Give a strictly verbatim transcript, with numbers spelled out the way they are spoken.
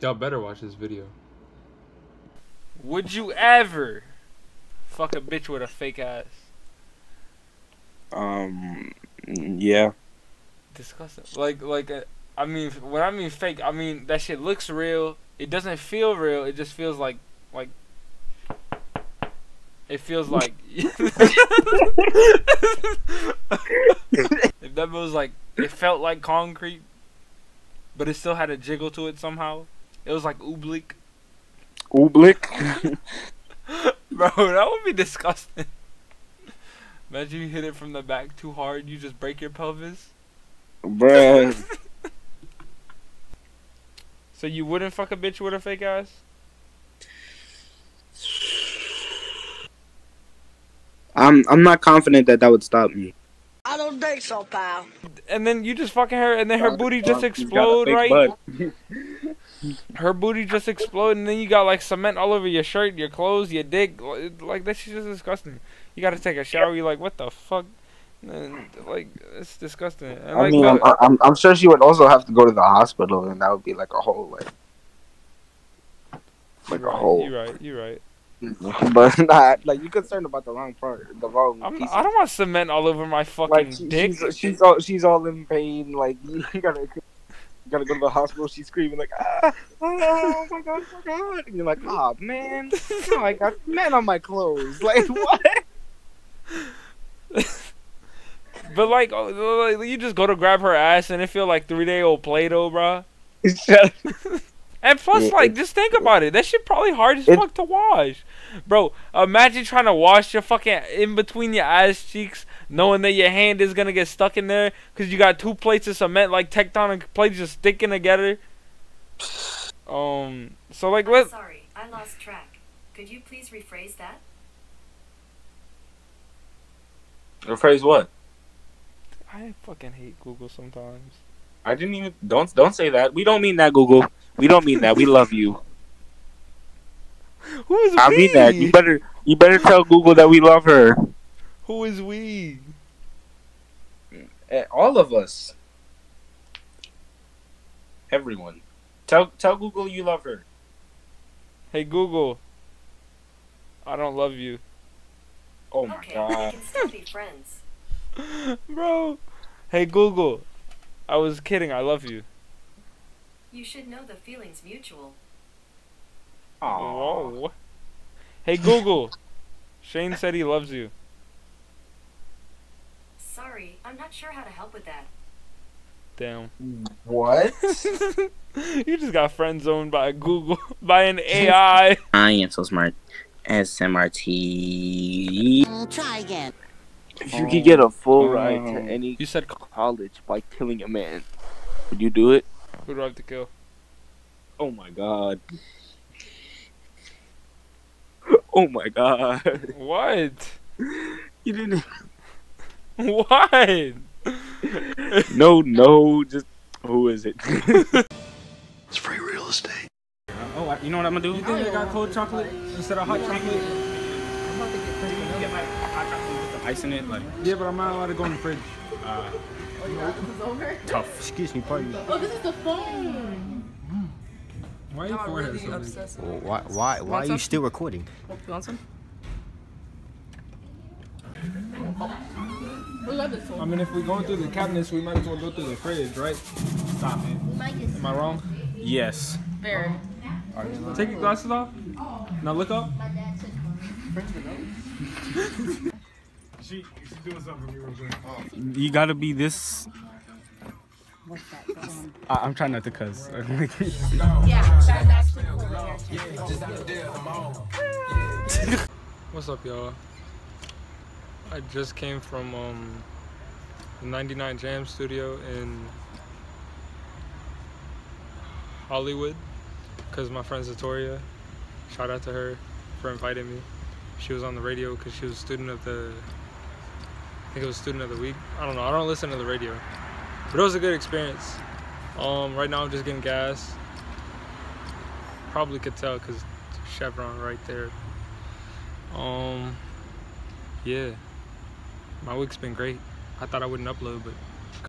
Y'all better watch this video. Would you ever fuck a bitch with a fake ass? Um, yeah. Disgusting. Like, like, a, I mean, when I mean fake, I mean that shit looks real. It doesn't feel real. It just feels like, like. It feels like. If that was like, it felt like concrete, but it still had a jiggle to it somehow. It was like oobleek. Oobleek. Bro, that would be disgusting. Imagine you hit it from the back too hard, you just break your pelvis. Bruh. So you wouldn't fuck a bitch with a fake ass? I'm I'm not confident that that would stop me. I don't think so, pal. And then you just fucking her, and then her booty just explode, right? Her booty just explode, and then you got like cement all over your shirt, your clothes, your dick. Like that shit's just disgusting. You gotta take a shower. You're like, what the fuck? And, like, it's disgusting. And, like, I mean, I'm, I'm I'm sure she would also have to go to the hospital, and that would be like a whole like like a whole. You're right. You're right. But not like you're concerned about the wrong part, the wrong. I'm, piece I don't want cement all over my fucking like, she, dick. She's, she's all she's all in pain. Like you gotta you gotta go to the hospital. She's screaming like, ah, oh my god, oh my god. And you're like, ah, oh, man, oh, I got cement on my clothes. Like what? But like, you just go to grab her ass and it feel like three day old Play-Doh, bro. And plus, yeah, like, just think about it. That shit probably hard as fuck to wash. Bro, imagine trying to wash your fucking in between your ass cheeks, knowing that your hand is going to get stuck in there because you got two plates of cement, like tectonic plates just sticking together. Um, so, like, let's... Sorry, I lost track. Could you please rephrase that? Rephrase what? I fucking hate Google sometimes. I didn't even... Don't, don't say that. We don't mean that, Google. We don't mean that. We love you. Who is we? I mean that. You better, you better tell Google that we love her. Who is we? All of us. Everyone. Tell, tell Google you love her. Hey Google. I don't love you. Oh my okay, god. We can still be friends. Bro. Hey Google. I was kidding. I love you. You should know the feeling's mutual. Oh. Hey Google. Shane said he loves you. Sorry, I'm not sure how to help with that. Damn. What? You just got friend zoned by Google, by an A I. I am so smart. S M R T. Uh, try again. If you oh. could get a full oh. ride to any you said college by killing a man, would you do it? Who do I have to kill? Oh my god. Oh my god. What? You didn't. What? No, no, just. Who is it? It's free real estate. Uh, oh, I, you know what I'm gonna do? You think I got cold chocolate instead of hot chocolate? I'm about to get fridge. You get my hot chocolate with the ice in it? Like. Yeah, but I'm not allowed to go in the fridge. Uh. Oh, yeah, this is over? Tough. Excuse me, pardon me. Oh, this is the phone. Why are you forehead really obsessed? Well, why, why, why are you still recording? You want some? We love this one. I mean, if we're going through the cabinets, we might as well go through the fridge, right? Stop it. Am I wrong? Yes. Very. All right. Take your glasses off. Now look up. My dad said, French or She, she's doing something you were doing. Oh. You gotta be this. What's that? Um, I, I'm trying not to cuss. What's up, y'all? I just came from um, the ninety-nine Jam studio in Hollywood because my friend Zatoria, shout out to her for inviting me. She was on the radio because she was a student of the. I think it was student of the week. I don't know. I don't listen to the radio, but it was a good experience. Um, right now I'm just getting gas. Probably could tell because Chevron right there. Um, yeah, my week's been great. I thought I wouldn't upload, but.